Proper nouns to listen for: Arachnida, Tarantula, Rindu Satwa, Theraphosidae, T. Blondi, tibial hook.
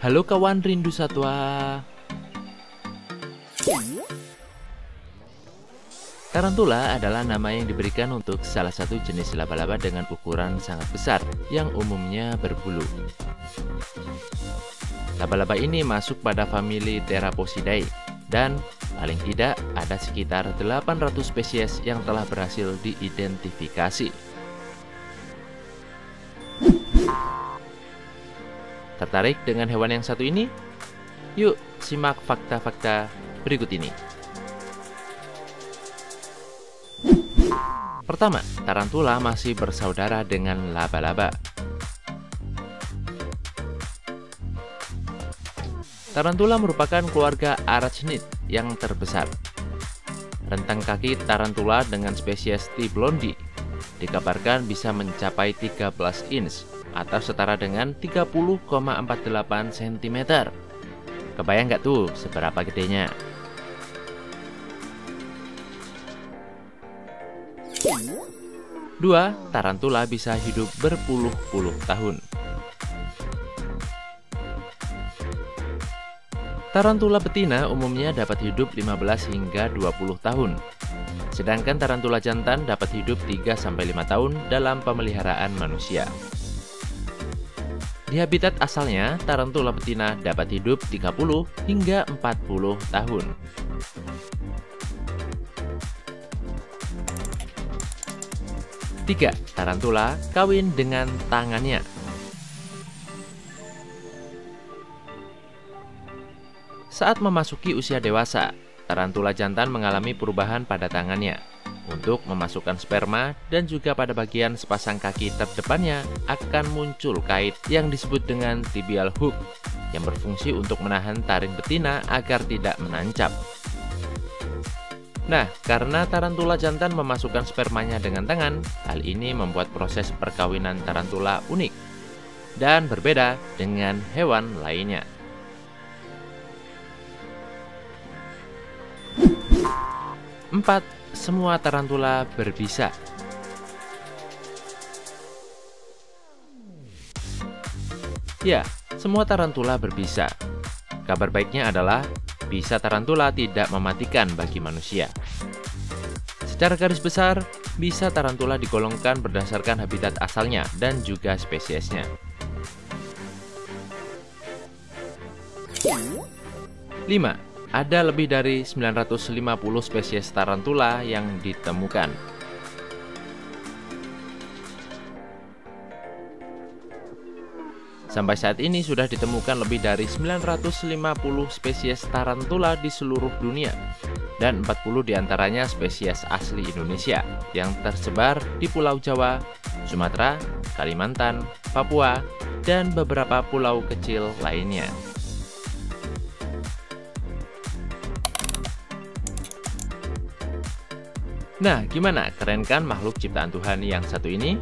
Halo kawan Rindu Satwa. Tarantula adalah nama yang diberikan untuk salah satu jenis laba-laba dengan ukuran sangat besar yang umumnya berbulu. Laba-laba ini masuk pada famili Theraphosidae dan paling tidak ada sekitar 800 spesies yang telah berhasil diidentifikasi. Tertarik dengan hewan yang satu ini? Yuk, simak fakta-fakta berikut ini. Pertama, tarantula masih bersaudara dengan laba-laba. Tarantula merupakan keluarga Arachnida yang terbesar. Rentang kaki tarantula dengan spesies T. Blondi dikabarkan bisa mencapai 13 inch. Atau setara dengan 30,48 cm. Kebayang nggak tuh seberapa gedenya? Dua, tarantula bisa hidup berpuluh-puluh tahun. Tarantula betina umumnya dapat hidup 15 hingga 20 tahun. Sedangkan tarantula jantan dapat hidup 3-5 tahun dalam pemeliharaan manusia. Di habitat asalnya, tarantula betina dapat hidup 30 hingga 40 tahun. Tiga, tarantula kawin dengan tangannya. Saat memasuki usia dewasa, tarantula jantan mengalami perubahan pada tangannya untuk memasukkan sperma, dan juga pada bagian sepasang kaki terdepannya akan muncul kait yang disebut dengan tibial hook yang berfungsi untuk menahan taring betina agar tidak menancap. Nah, karena tarantula jantan memasukkan spermanya dengan tangan, hal ini membuat proses perkawinan tarantula unik dan berbeda dengan hewan lainnya. Empat, semua tarantula berbisa. Ya, semua tarantula berbisa. Kabar baiknya adalah bisa tarantula tidak mematikan bagi manusia. Secara garis besar, bisa tarantula digolongkan berdasarkan habitat asalnya dan juga spesiesnya. 5. Ada lebih dari 950 spesies tarantula yang ditemukan. Sampai saat ini sudah ditemukan lebih dari 950 spesies tarantula di seluruh dunia dan 40 diantaranya spesies asli Indonesia yang tersebar di Pulau Jawa, Sumatera, Kalimantan, Papua, dan beberapa pulau kecil lainnya. 6. Gimana? Keren kan makhluk ciptaan Tuhan yang satu ini?